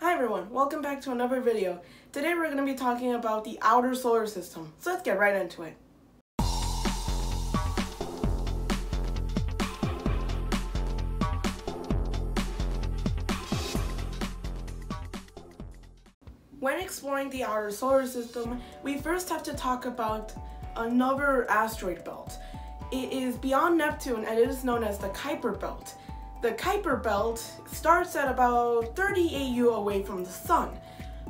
Hi everyone, welcome back to another video. Today we're going to be talking about the outer solar system, so let's get right into it. When exploring the outer solar system, we first have to talk about another asteroid belt. It is beyond Neptune and it is known as the Kuiper Belt. The Kuiper Belt starts at about 30 AU away from the Sun.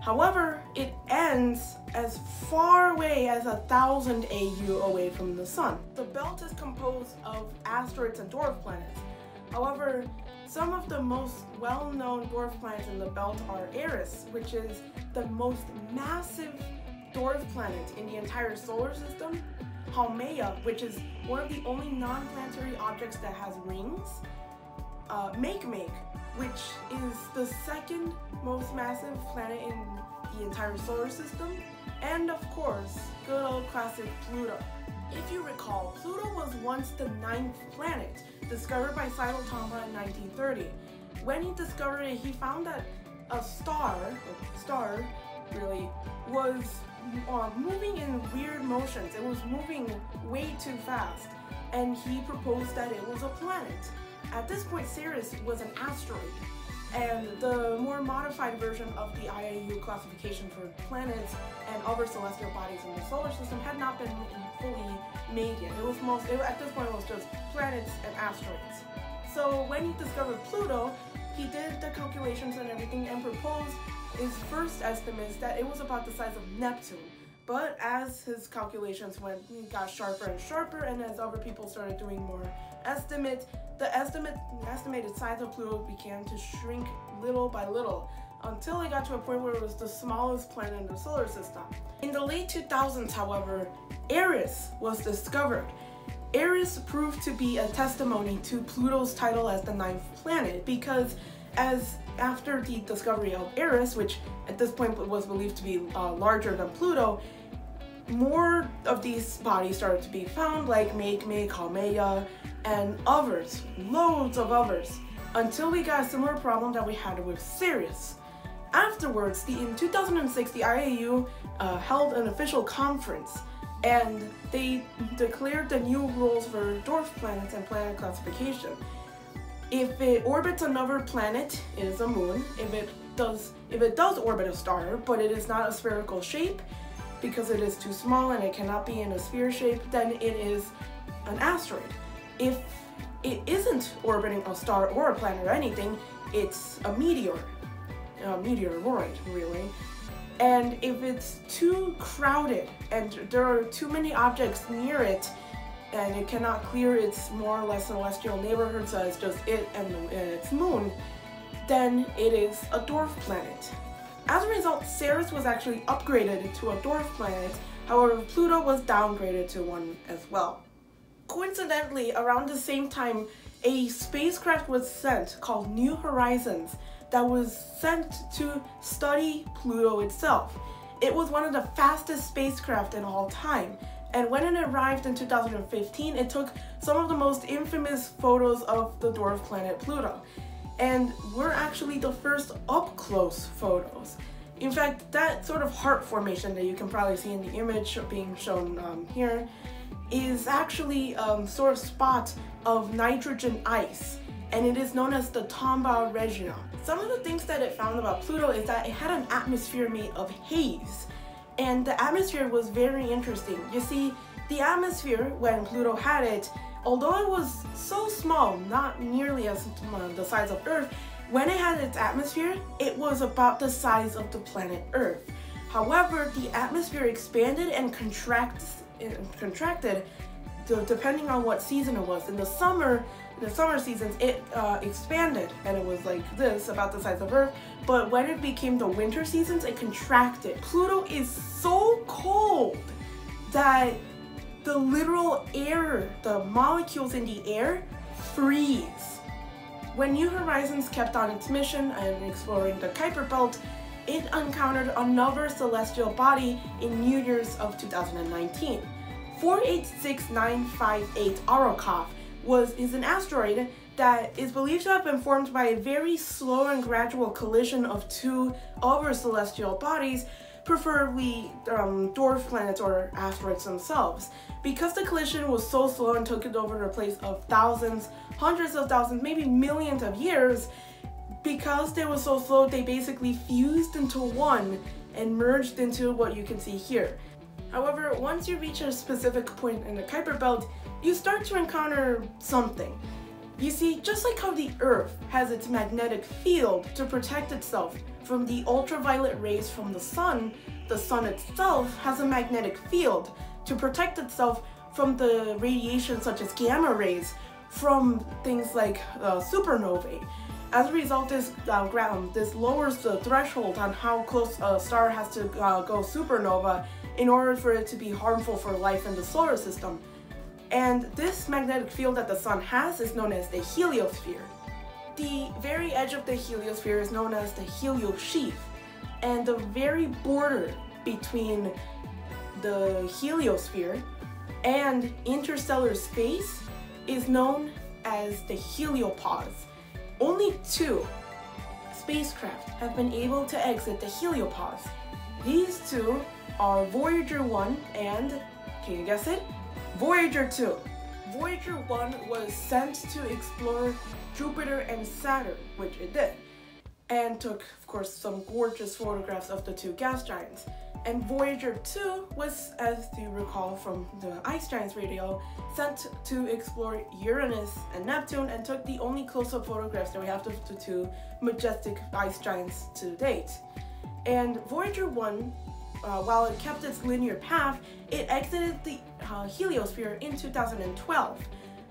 However, it ends as far away as 1000 AU away from the Sun. The belt is composed of asteroids and dwarf planets. However, some of the most well-known dwarf planets in the belt are Eris, which is the most massive dwarf planet in the entire solar system, Haumea, which is one of the only non-planetary objects that has rings, Makemake, which is the second most massive planet in the entire solar system, and of course, good old classic Pluto. If you recall, Pluto was once the ninth planet, discovered by Clyde Tombaugh in 1930. When he discovered it, he found that a star really, was moving in weird motions. It was moving way too fast, and he proposed that it was a planet. At this point, Ceres was an asteroid, and the more modified version of the IAU classification for planets and other celestial bodies in the solar system had not been fully made yet. At this point, it was just planets and asteroids. So when he discovered Pluto, he did the calculations and everything and proposed his first estimates that it was about the size of Neptune. But as his calculations went, he got sharper and sharper, and as other people started doing more estimates, the estimated size of Pluto began to shrink little by little, until it got to a point where it was the smallest planet in the solar system. In the late 2000s, however, Eris was discovered. Eris proved to be a testimony to Pluto's title as the ninth planet, because after the discovery of Eris, which at this point was believed to be larger than Pluto, more of these bodies started to be found, like Makemake, Haumea, and others, loads of others, until we got a similar problem that we had with Sirius. Afterwards, in 2006, the IAU held an official conference, and they declared the new rules for dwarf planets and planet classification. If it orbits another planet, it is a moon. If it does orbit a star, but it is not a spherical shape because it is too small and it cannot be in a sphere shape, then it is an asteroid. If it isn't orbiting a star or a planet or anything, it's a meteor, a meteoroid, really. And if it's too crowded and there are too many objects near it, and it cannot clear its more or less celestial neighborhood, so it's just it and its moon, then it is a dwarf planet. As a result, Ceres was actually upgraded to a dwarf planet, however Pluto was downgraded to one as well. Coincidentally, around the same time, a spacecraft was sent called New Horizons that was sent to study Pluto itself. It was one of the fastest spacecraft in all time. And when it arrived in 2015, it took some of the most infamous photos of the dwarf planet Pluto. And were actually the first up-close photos. In fact, that sort of heart formation that you can probably see in the image being shown here is actually sort of spot of nitrogen ice. And it is known as the Tombaugh Regio. Some of the things that it found about Pluto is that it had an atmosphere made of haze. And the atmosphere was very interesting. You see, the atmosphere, when Pluto had it, although it was so small, not nearly as the size of Earth, when it had its atmosphere, it was about the size of the planet Earth. However, the atmosphere expanded and contracted depending on what season it was. In the summer seasons, it expanded and it was like this, about the size of Earth, but when it became the winter seasons, it contracted. Pluto is so cold that the literal air, the molecules in the air, freeze. When New Horizons kept on its mission and exploring the Kuiper Belt, it encountered another celestial body in New Year's of 2019. 486958 Arrokoth is an asteroid that is believed to have been formed by a very slow and gradual collision of two other celestial bodies, preferably dwarf planets or asteroids themselves. Because the collision was so slow and took it over the place of thousands, hundreds of thousands, maybe millions of years, because they were so slow, they basically fused into one and merged into what you can see here. However, once you reach a specific point in the Kuiper Belt, you start to encounter something. You see, just like how the Earth has its magnetic field to protect itself from the ultraviolet rays from the Sun itself has a magnetic field to protect itself from the radiation such as gamma rays from things like supernovae. As a result, this lowers the threshold on how close a star has to go supernova in order for it to be harmful for life in the solar system. And this magnetic field that the Sun has is known as the heliosphere. The very edge of the heliosphere is known as the heliosheath, and the very border between the heliosphere and interstellar space is known as the heliopause. Only two spacecraft have been able to exit the heliopause. These two are Voyager 1 and, can you guess it? Voyager 2. Voyager 1 was sent to explore Jupiter and Saturn, which it did, and took, of course, some gorgeous photographs of the two gas giants. And Voyager 2 was, as you recall from the Ice Giants video, sent to explore Uranus and Neptune and took the only close-up photographs that we have of the two majestic ice giants to date. And Voyager 1, while it kept its linear path, it exited the heliosphere in 2012.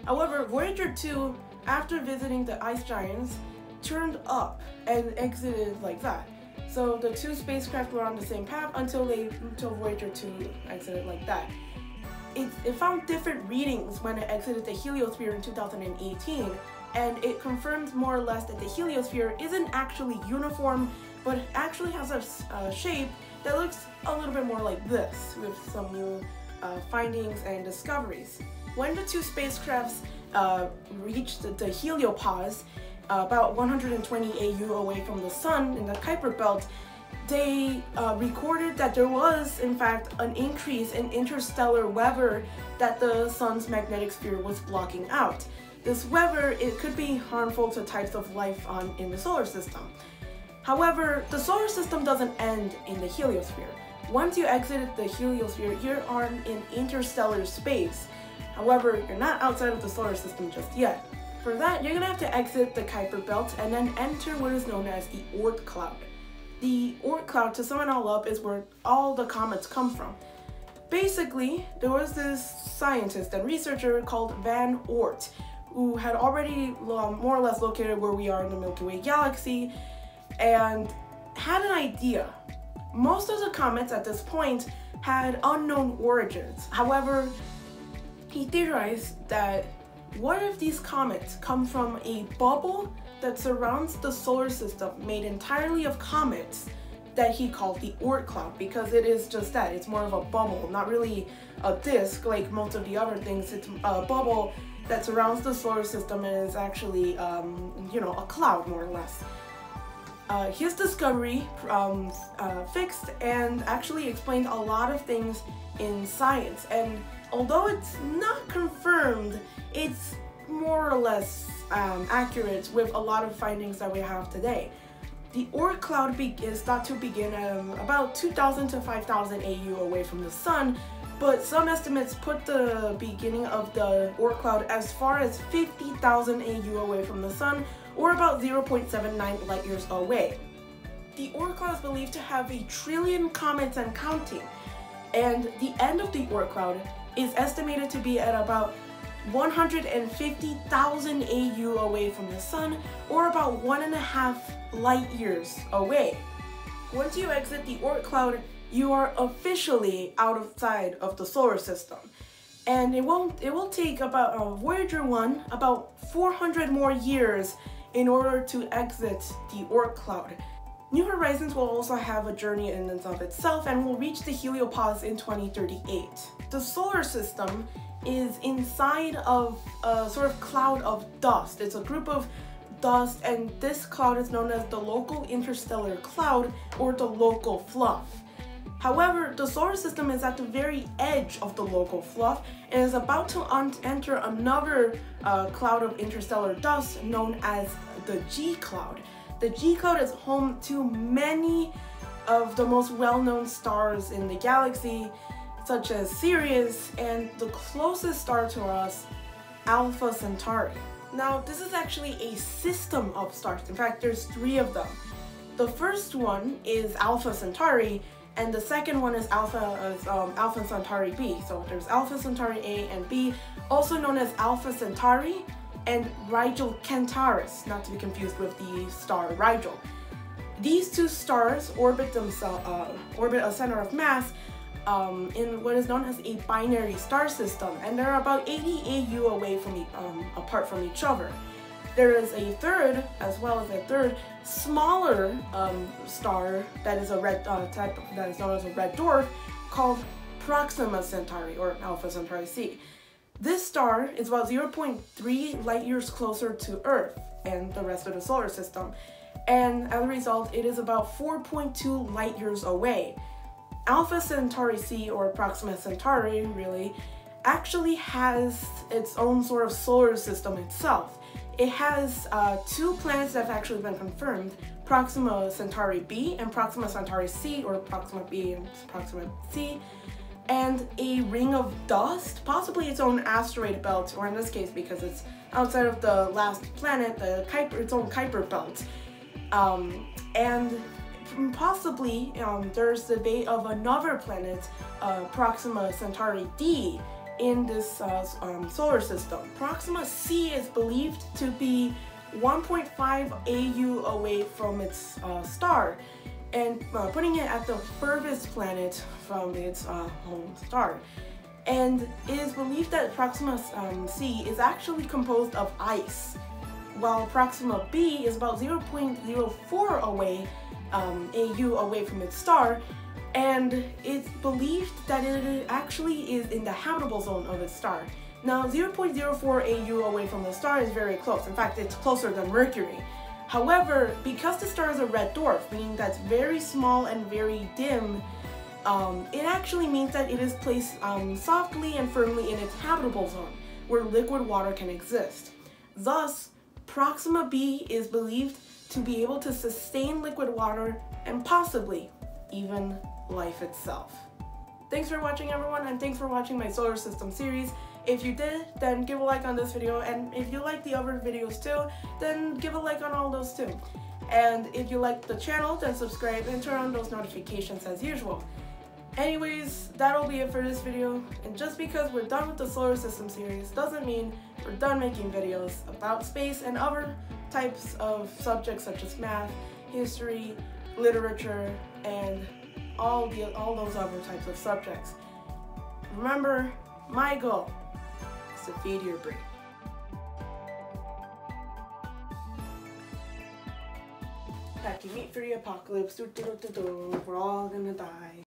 However, Voyager 2, after visiting the ice giants, turned up and exited like that. So the two spacecraft were on the same path until Voyager 2 exited like that. It found different readings when it exited the heliosphere in 2018, and it confirmed more or less that the heliosphere isn't actually uniform, but actually has a shape that looks a little bit more like this, with some new findings and discoveries. When the two spacecrafts reached the heliopause, about 120 AU away from the Sun in the Kuiper Belt, they recorded that there was, in fact, an increase in interstellar weather that the Sun's magnetic sphere was blocking out. This weather, it could be harmful to types of life in the solar system. However, the solar system doesn't end in the heliosphere. Once you exit the heliosphere, you're on in interstellar space. However, you're not outside of the solar system just yet. For that, you're going to have to exit the Kuiper Belt and then enter what is known as the Oort Cloud. The Oort Cloud, to sum it all up, is where all the comets come from. Basically, there was this scientist and researcher called Van Oort, who had already more or less located where we are in the Milky Way galaxy, and had an idea. Most of the comets at this point had unknown origins. However, he theorized that what if these comets come from a bubble that surrounds the solar system made entirely of comets that he called the Oort Cloud, because it is just that, it's more of a bubble, not really a disk like most of the other things. It's a bubble that surrounds the solar system and is actually, you know, a cloud more or less. His discovery fixed and actually explained a lot of things in science, and although it's not confirmed, it's more or less accurate with a lot of findings that we have today. The Oort Cloud is thought to begin about 2,000 to 5,000 AU away from the Sun, but some estimates put the beginning of the Oort Cloud as far as 50,000 AU away from the Sun, or about 0.79 light years away. The Oort Cloud is believed to have a trillion comets and counting, and the end of the Oort Cloud is estimated to be at about 150,000 AU away from the Sun, or about 1.5 light years away. Once you exit the Oort Cloud, you are officially outside of the solar system, and it will take about Voyager 1 about 400 more years in order to exit the Oort Cloud. New Horizons will also have a journey in and of itself and will reach the Heliopause in 2038. The solar system is inside of a sort of cloud of dust. It's a group of dust, and this cloud is known as the Local Interstellar Cloud, or the Local Fluff. However, the solar system is at the very edge of the Local Fluff and is about to enter another cloud of interstellar dust known as the G-Cloud. The G-Cloud is home to many of the most well-known stars in the galaxy, such as Sirius and the closest star to us, Alpha Centauri. Now, this is actually a system of stars. In fact, there's three of them. The first one is Alpha Centauri, and the second one is Alpha Centauri B. So there's Alpha Centauri A and B, also known as Alpha Centauri and Rigel Kentaurus, not to be confused with the star Rigel. These two stars orbit a center of mass in what is known as a binary star system, and they're about 80 AU away from apart from each other. There is a third, as well as a third smaller star that is a red that is known as a red dwarf, called Proxima Centauri, or Alpha Centauri C. This star is about 0.3 light years closer to Earth and the rest of the solar system, and as a result, it is about 4.2 light years away. Alpha Centauri C, or Proxima Centauri, really, actually has its own sort of solar system itself. It has two planets that have actually been confirmed, Proxima Centauri B and Proxima Centauri C, or Proxima B and Proxima C, and a ring of dust, possibly its own asteroid belt, or in this case, because it's outside of the last planet, its own Kuiper Belt. And possibly there's the debate of another planet, Proxima Centauri D, in this solar system. Proxima C is believed to be 1.5 AU away from its star, and putting it at the furthest planet from its home star. And it is believed that Proxima C is actually composed of ice, while Proxima B is about 0.04 away, AU away from its star, and it's believed that it actually is in the habitable zone of its star. Now, 0.04 AU away from the star is very close. In fact, it's closer than Mercury. However, because the star is a red dwarf, meaning that's very small and very dim, it actually means that it is placed softly and firmly in its habitable zone, where liquid water can exist. Thus, Proxima B is believed to be able to sustain liquid water and possibly even life itself. Thanks for watching, everyone, and thanks for watching my solar system series. If you did, then give a like on this video, and if you like the other videos too, then give a like on all those too. And if you like the channel, then subscribe and turn on those notifications as usual. Anyways, that'll be it for this video, and just because we're done with the solar system series doesn't mean we're done making videos about space and other types of subjects such as math, history, literature, and all those other types of subjects. Remember, my goal is to feed your brain. Packing meat for the apocalypse, doo-doo-doo-doo-doo. We're all gonna die.